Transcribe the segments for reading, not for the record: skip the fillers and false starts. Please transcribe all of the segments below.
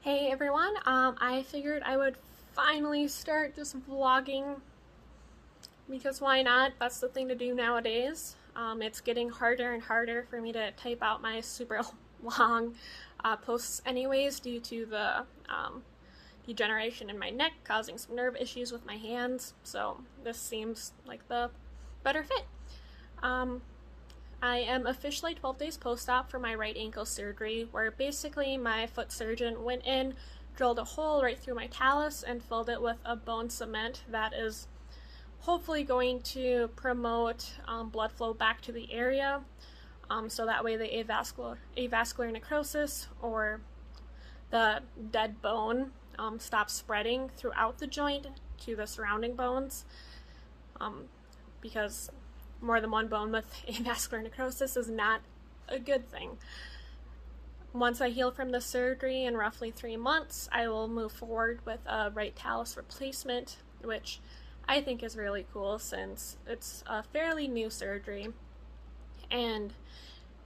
Hey everyone, I figured I would finally start just vlogging because why not? That's the thing to do nowadays. It's getting harder and harder for me to type out my super long posts anyways due to the degeneration in my neck causing some nerve issues with my hands, so this seems like the better fit. I am officially 12 days post-op for my right ankle surgery, where basically my foot surgeon went in, drilled a hole right through my talus, and filled it with a bone cement that is hopefully going to promote blood flow back to the area, so that way the avascular necrosis, or the dead bone, stops spreading throughout the joint to the surrounding bones, because more than one bone with avascular necrosis is not a good thing. Once I heal from the surgery in roughly 3 months, I will move forward with a right talus replacement, which I think is really cool since it's a fairly new surgery and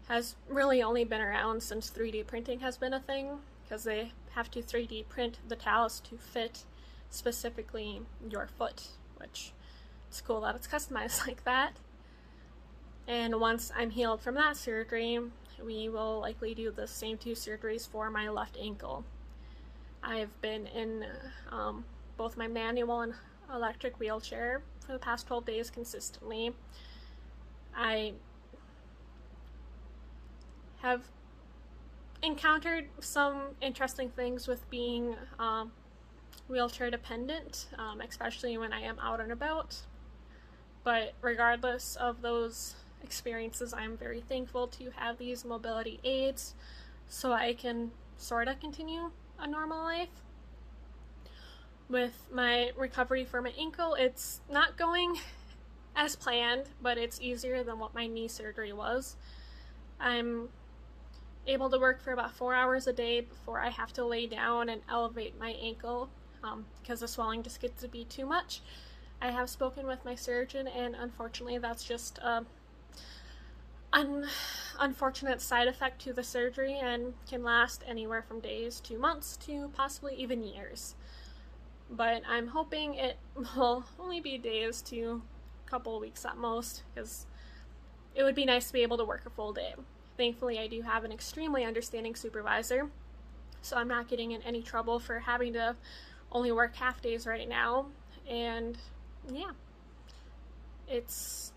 has really only been around since 3D printing has been a thing, because they have to 3D print the talus to fit specifically your foot, which it's cool that it's customized like that. And once I'm healed from that surgery, we will likely do the same 2 surgeries for my left ankle. I've been in both my manual and electric wheelchair for the past 12 days consistently. I have encountered some interesting things with being wheelchair dependent, especially when I am out and about. But regardless of those experiences, I'm very thankful to have these mobility aids so I can sort of continue a normal life. With my recovery for my ankle, it's not going as planned, but it's easier than what my knee surgery was. I'm able to work for about 4 hours a day before I have to lay down and elevate my ankle because the swelling just gets to be too much. I have spoken with my surgeon, and unfortunately that's just an unfortunate side effect to the surgery and can last anywhere from days to months to possibly even years. But I'm hoping it will only be days to a couple weeks at most, because it would be nice to be able to work a full day. Thankfully, I do have an extremely understanding supervisor, so I'm not getting in any trouble for having to only work half days right now. And yeah, it's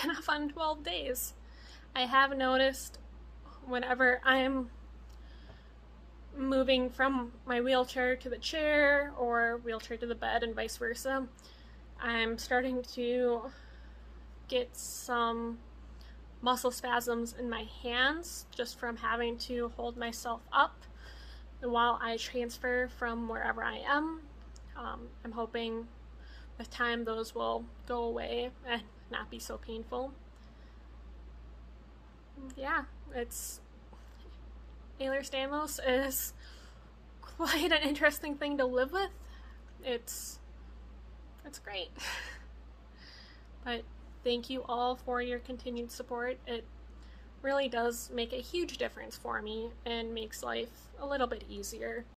been a fun 12 days. I have noticed whenever I'm moving from my wheelchair to the chair or wheelchair to the bed and vice versa, I'm starting to get some muscle spasms in my hands just from having to hold myself up while I transfer from wherever I am. I'm hoping with time those will go away and not be so painful. Yeah, Ehlers-Danlos is quite an interesting thing to live with. It's great. But thank you all for your continued support. It really does make a huge difference for me and makes life a little bit easier.